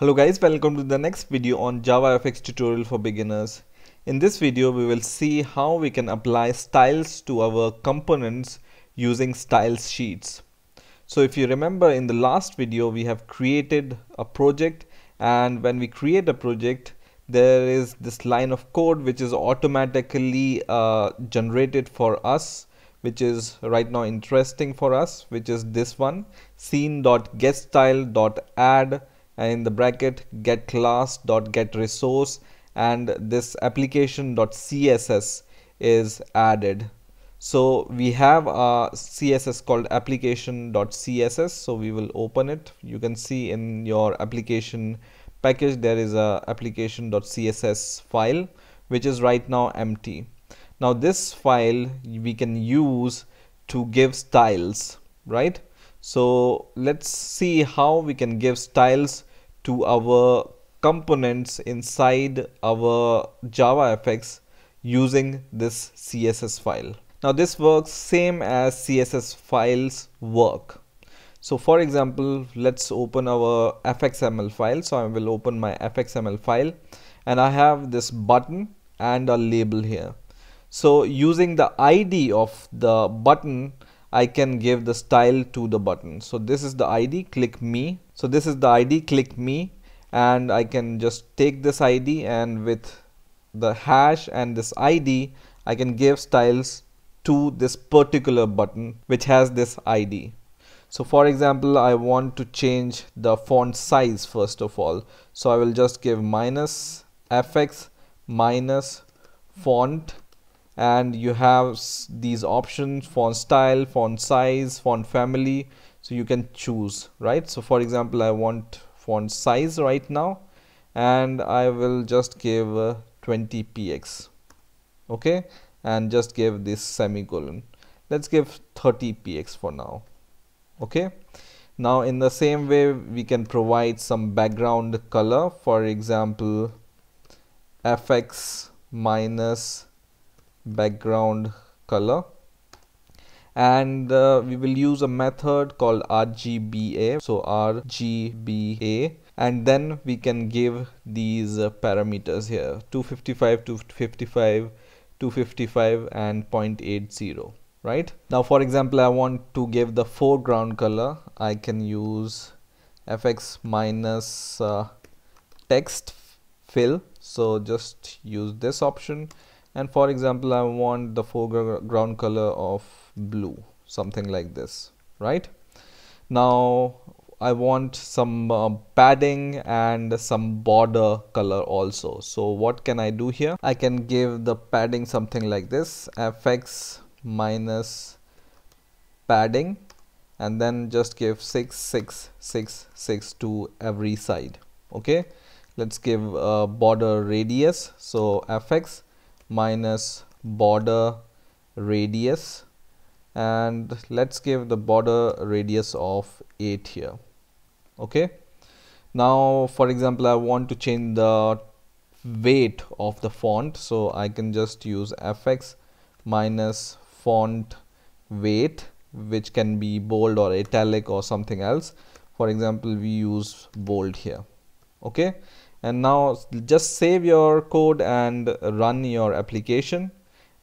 Hello guys, welcome to the next video on JavaFX tutorial for beginners. In this video we will see how we can apply styles to our components using styles sheets. So if you remember, in the last video we have created a project, and when we create a project there is this line of code which is automatically generated for us, which is right now interesting for us, which is this one, scene.getStyle.add, and in the bracket get class dot get resource, and this application dot CSS is added. So we have a CSS called application dot CSS. So we will open it. You can see in your application package there is a application dot CSS file which is right now empty. Now this file we can use to give styles, right? So let's see how we can give styles to our components inside our JavaFX using this CSS file. Now this works same as CSS files work. So for example, let's open our FXML file. So I will open my FXML file, and I have this button and a label here. So using the ID of the button, I can give the style to the button. So this is the ID, click me. So this is the ID, click me, and I can just take this ID, and with the hash and this ID I can give styles to this particular button which has this ID. So for example, I want to change the font size first of all. So I will just give minus fx minus font, and you have these options: font style, font size, font family, so you can choose, right? So for example, I want font size right now, and I will just give 20px, okay, and just give this semicolon. Let's give 30px for now, okay. Now in the same way we can provide some background color, for example fx minus background color, and we will use a method called RGBA. So RGBA, and then we can give these parameters here: 255, 255, 255, and 0.80, right? Now for example, I want to give the foreground color. I can use fx minus text fill, so just use this option. And for example, I want the foreground color of blue, something like this, right? Now I want some padding and some border color also. So what can I do here? I can give the padding something like this: fx minus padding, and then just give 6, 6, 6, 6 to every side, okay. Let's give border radius, so fx minus border radius, and let's give the border radius of 8 here, okay. Now for example, I want to change the weight of the font, so I can just use fx minus font weight, which can be bold or italic or something else. For example, we use bold here, okay. And now just save your code and run your application,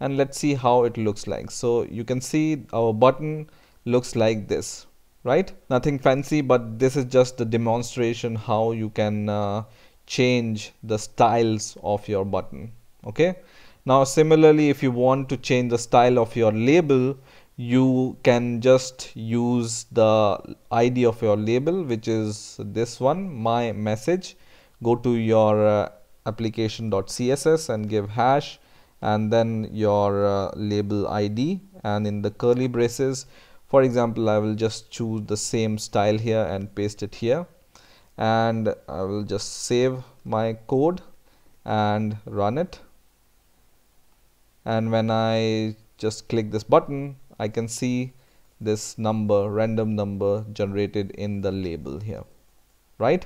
and let's see how it looks like. So you can see our button looks like this, right? Nothing fancy, but this is just the demonstration how you can change the styles of your button, okay. Now similarly, if you want to change the style of your label, you can just use the ID of your label, which is this one, my message. Go to your application.css and give hash, and then your label ID, and in the curly braces, for example, I will just choose the same style here and paste it here, and I will just save my code and run it. And when I just click this button, I can see this number, random number generated in the label here, right?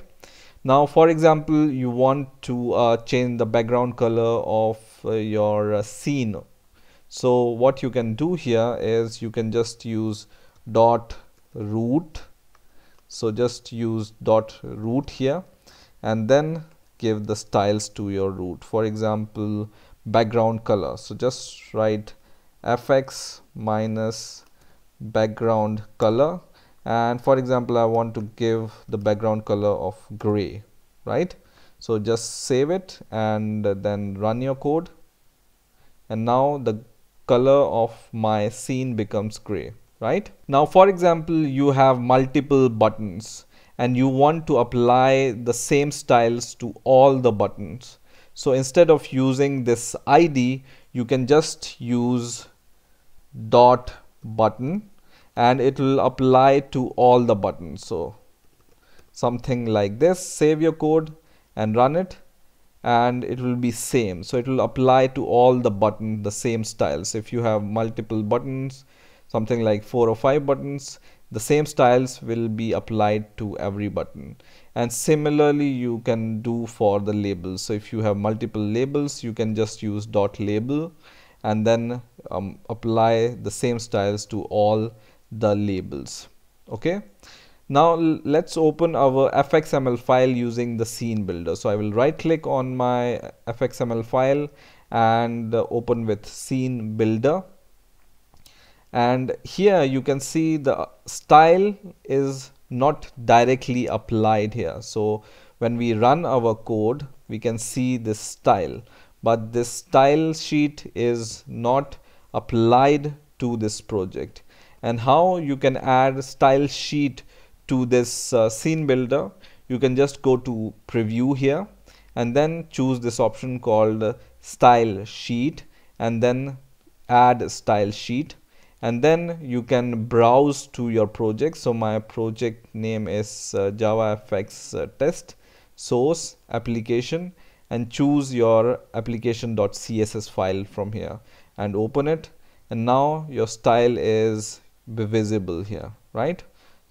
Now for example, you want to change the background color of your scene. So what you can do here is you can just use dot root. So just use dot root here, and then give the styles to your root. For example, background color. So just write FX minus background color, and for example, I want to give the background color of gray, right? So just save it and then run your code, and now the color of my scene becomes gray, right? Now, for example, you have multiple buttons and you want to apply the same styles to all the buttons. So instead of using this ID, you can just use dot button and it will apply to all the buttons. So something like this, save your code and run it, and it will be same. So it will apply to all the buttons, the same styles. If you have multiple buttons, something like 4 or 5 buttons, the same styles will be applied to every button. And similarly, you can do for the labels. So if you have multiple labels, you can just use dot label and then apply the same styles to all the labels. Okay. Now let's open our FXML file using the Scene Builder. So I will right click on my FXML file and open with Scene Builder. And here you can see the style is not directly applied here. So when we run our code, we can see this style, but this style sheet is not applied to this project. And how you can add style sheet to this Scene Builder, you can just go to preview here and then choose this option called style sheet and then add style sheet, and then you can browse to your project. So my project name is JavaFX test source application, and choose your application.css file from here and open it, and now your style is visible here, right?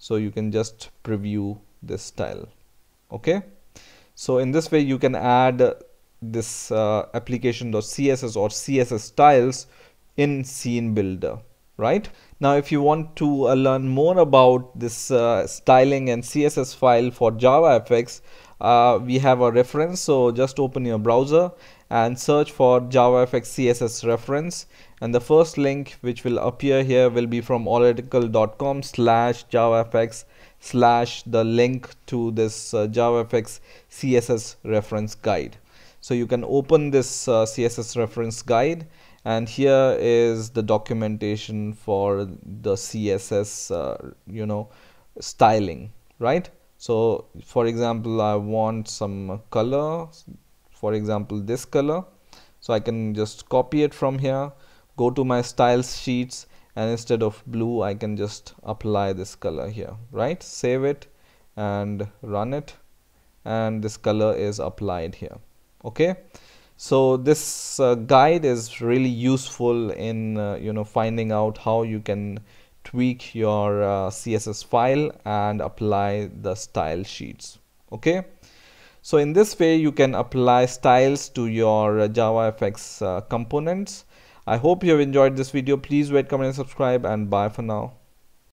So you can just preview this style. Okay, so in this way you can add this application.css or CSS styles in Scene Builder, right? Now if you want to learn more about this styling and CSS file for JavaFX, we have a reference. So just open your browser and search for JavaFX CSS reference, and the first link which will appear here will be from oracle.com/javafx/ the link to this JavaFX CSS reference guide. So you can open this CSS reference guide, and here is the documentation for the CSS styling, right? So for example, I want some color, for example this color, so I can just copy it from here, go to my styles sheets, and instead of blue I can just apply this color here, right? Save it and run it, and this color is applied here. Okay, so this guide is really useful in finding out how you can tweak your CSS file and apply the style sheets. Okay, so in this way you can apply styles to your JavaFX components. I hope you have enjoyed this video. Please rate, comment, and subscribe, and bye for now.